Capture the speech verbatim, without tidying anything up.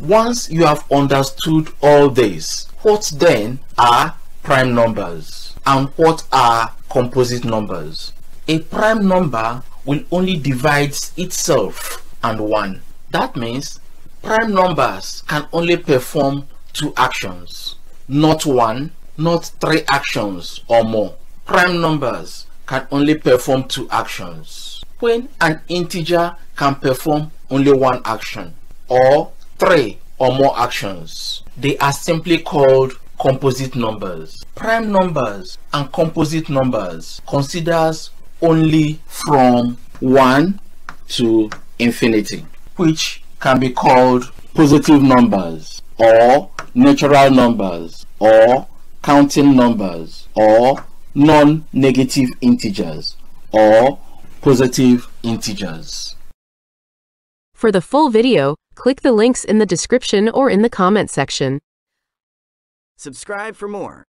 Once you have understood all this, what then are prime numbers and what are composite numbers? A prime number will only divide itself and one. That means prime numbers can only perform two actions, not one, not three actions or more. Prime numbers can only perform two actions. When an integer can perform only one action or three or more actions, they are simply called composite numbers. Prime numbers and composite numbers considers only from one to infinity, which can be called positive numbers or natural numbers or counting numbers or non-negative integers or positive integers. For the full video, click the links in the description or in the comment section. Subscribe for more.